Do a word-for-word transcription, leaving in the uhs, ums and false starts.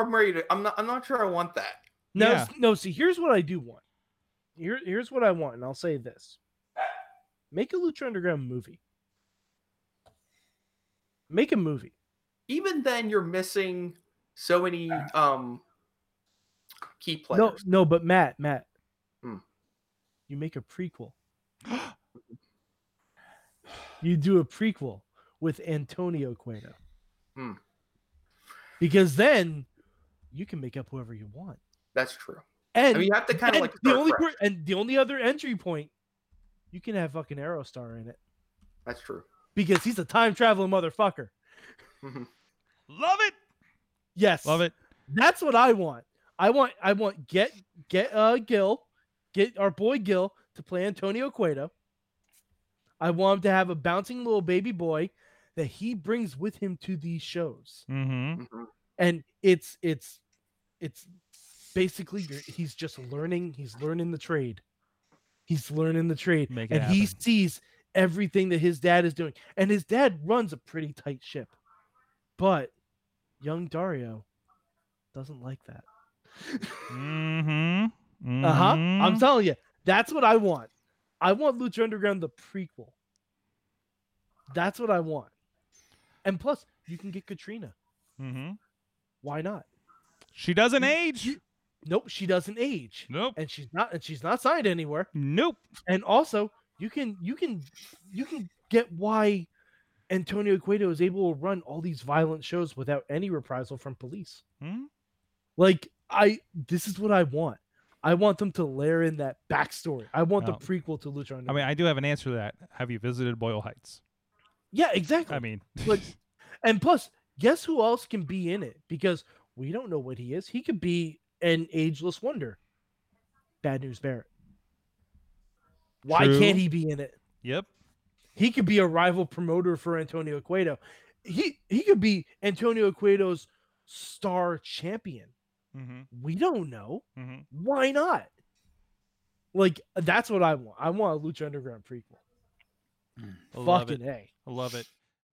sure I'm ready to. I'm not. I'm not sure I want that. No, yeah. no. See, here's what I do want. Here, here's what I want, and I'll say this: make a Lucha Underground movie. Make a movie. Even then, you're missing so many um, key players. No, no, but Matt, Matt, hmm. you make a prequel. You do a prequel with Antonio Cueto. Hmm. Because then you can make up whoever you want. That's true. And I mean, you have to kind of like the only per- and the only other entry point, you can have fucking Aerostar in it. That's true. Because he's a time traveling motherfucker. Mm-hmm. Love it. Yes. Love it. That's what I want. I want I want get get uh Gil, get our boy Gil to play Antonio Cueto. I want him to have a bouncing little baby boy that he brings with him to these shows. Mm-hmm. Mm-hmm. And it's it's it's basically he's just learning, he's learning the trade. He's learning the trade. Make it and happen. He sees everything that his dad is doing. And his dad runs a pretty tight ship. But young Dario doesn't like that. Mm-hmm. Mm-hmm. Uh-huh. I'm telling you, that's what I want. I want Lucha Underground the prequel. That's what I want. And plus, you can get Katrina. Mm-hmm. Why not? She doesn't you, age. You, nope, she doesn't age. Nope. And she's not and she's not signed anywhere. Nope. And also, you can you can you can get why Antonio Cueto is able to run all these violent shows without any reprisal from police. Hmm? Like, I this is what I want. I want them to layer in that backstory. I want oh. the prequel to Lucha Underground. I mean, I do have an answer to that. Have you visited Boyle Heights? Yeah, exactly. I mean, but, and plus, guess who else can be in it? Because we don't know what he is. He could be an ageless wonder. Bad News Barrett. Why True. Can't he be in it? Yep. He could be a rival promoter for Antonio Cueto. He he could be Antonio Cueto's star champion. Mm-hmm. We don't know. Mm-hmm. Why not? Like, that's what I want. I want a Lucha Underground prequel. Mm. Fucking A. I love it.